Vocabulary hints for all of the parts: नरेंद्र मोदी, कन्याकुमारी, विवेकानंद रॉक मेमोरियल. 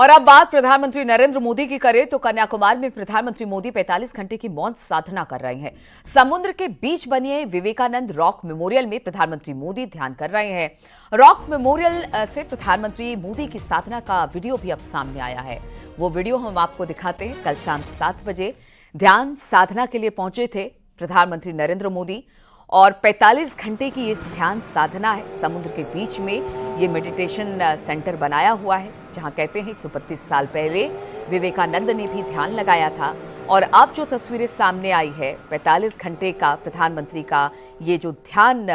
और अब बात प्रधानमंत्री नरेंद्र मोदी की करें तो कन्याकुमारी में प्रधानमंत्री मोदी 45 घंटे की मौन साधना कर रहे हैं। समुद्र के बीच बने विवेकानंद रॉक मेमोरियल में प्रधानमंत्री मोदी ध्यान कर रहे हैं। रॉक मेमोरियल से प्रधानमंत्री मोदी की साधना का वीडियो भी अब सामने आया है। वो वीडियो हम आपको दिखाते हैं। कल शाम 7 बजे ध्यान साधना के लिए पहुंचे थे प्रधानमंत्री नरेंद्र मोदी और 45 घंटे की ये ध्यान साधना है। समुद्र के बीच में ये मेडिटेशन सेंटर बनाया हुआ है, जहाँ कहते हैं 132 साल पहले विवेकानंद ने भी ध्यान लगाया था। और अब जो तस्वीरें सामने आई है 45 घंटे का प्रधानमंत्री का ये जो ध्यान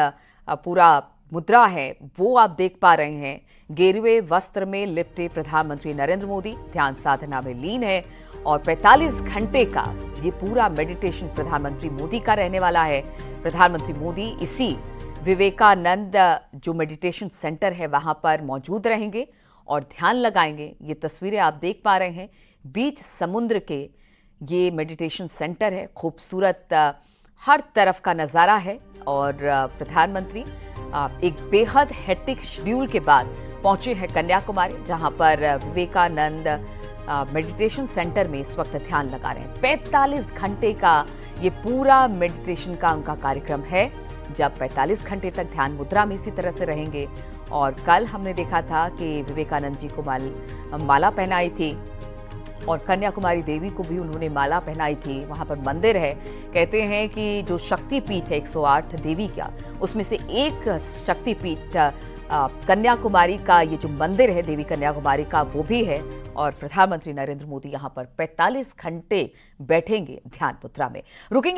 पूरा मुद्रा है वो आप देख पा रहे हैं। गेरुए वस्त्र में लिपटे प्रधानमंत्री नरेंद्र मोदी ध्यान साधना में लीन है और 45 घंटे का ये पूरा मेडिटेशन प्रधानमंत्री मोदी का रहने वाला है। प्रधानमंत्री मोदी इसी विवेकानंद जो मेडिटेशन सेंटर है वहां पर मौजूद रहेंगे और ध्यान लगाएंगे। ये तस्वीरें आप देख पा रहे हैं, बीच समुद्र के ये मेडिटेशन सेंटर है। खूबसूरत हर तरफ का नज़ारा है और प्रधानमंत्री एक बेहद हेक्टिक शेड्यूल के बाद पहुंचे हैं कन्याकुमारी, जहां पर विवेकानंद मेडिटेशन सेंटर में इस वक्त ध्यान लगा रहे हैं। 45 घंटे का ये पूरा मेडिटेशन का उनका कार्यक्रम है, जब 45 घंटे तक ध्यान मुद्रा में इसी तरह से रहेंगे। और कल हमने देखा था कि विवेकानंद जी को माला पहनाई थी और कन्याकुमारी देवी को भी उन्होंने माला पहनाई थी। वहाँ पर मंदिर है, कहते हैं कि जो शक्तिपीठ है 108 देवी का, उसमें से एक शक्तिपीठ कन्याकुमारी का ये जो मंदिर है देवी कन्याकुमारी का वो भी है। और प्रधानमंत्री नरेंद्र मोदी यहाँ पर 45 घंटे बैठेंगे ध्यान मुद्रा में। रुकेंगे।